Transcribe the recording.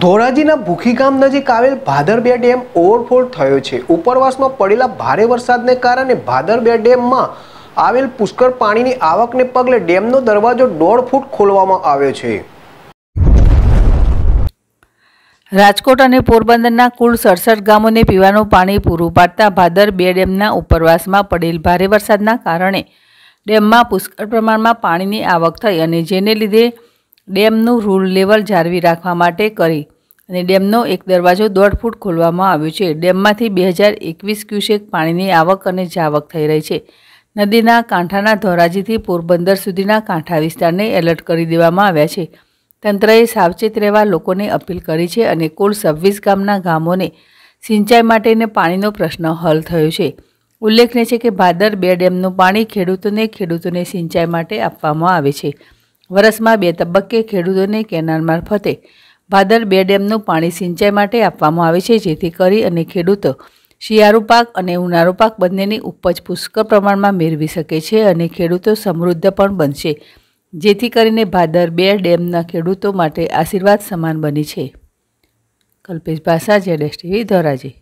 धोराजी भूखी गाम नजीक आवेल भादर बे डेम ओवरफ्लो थयो छे। उपरवासमां पड़ेला भारे वरसादने कारणे भादर बे डेममां आवेल पुष्कळ पाणीनी आवकने पगले डेमनो दरवाजो 1.5 फूट खोलवामां આવ્યો છે। राजकोट और पोरबंदरना कुल 67 गामोंने पीवानुं पाणी पूरुं पाडता भादर बे डेमना उपरवासमां पड़ेल भारे वरसादना कारणे डेममां पुष्कळ प्रमाणमां पाणीनी आवक थई अने जेने लीधे डेमनु रूल लेवल जाळवी राखवा माटे करी अने डेमनो एक दरवाजो 1.5 फूट खोलवामां आव्यो छे। डेममांथी 2021 क्यूसेक पाणीनी आवक अने जावक थई रही छे। नदीना कांठाना धोराजीथी पोरबंदर सुधीना कांठा विस्तारने एलर्ट करी देवामां आव्या छे। तंत्रए सावचेत रहेवा लोकोने अपील करी छे अने कुल 26 गामना गामोने सिंचाई माटेने पाणीनो प्रश्न हल थयो छे। उल्लेखनीय छे के भादर बे डेमनुं पाणी खेडूतोने सिंचाई माटे आपवामां आवे छे। वर्ष में 2 तबक्के खेडूतों ने केनाल मार्फते भादर बे डेमनुं पाणी सिंचाई माटे आपवामां आवे छे, जेथी करी अने खेडूतो शियाळु पाक अने उनाळु पाक बंनेनी उपज पुष्कळ प्रमाणमां मेळवी शके छे अने खेडूतो समृद्ध पण बनशे, जेथी करीने भादर बे डेमना खेडूतो माटे आशीर्वाद समान बनी छे। कल्पेश भासा, ZSTV, धोराजी।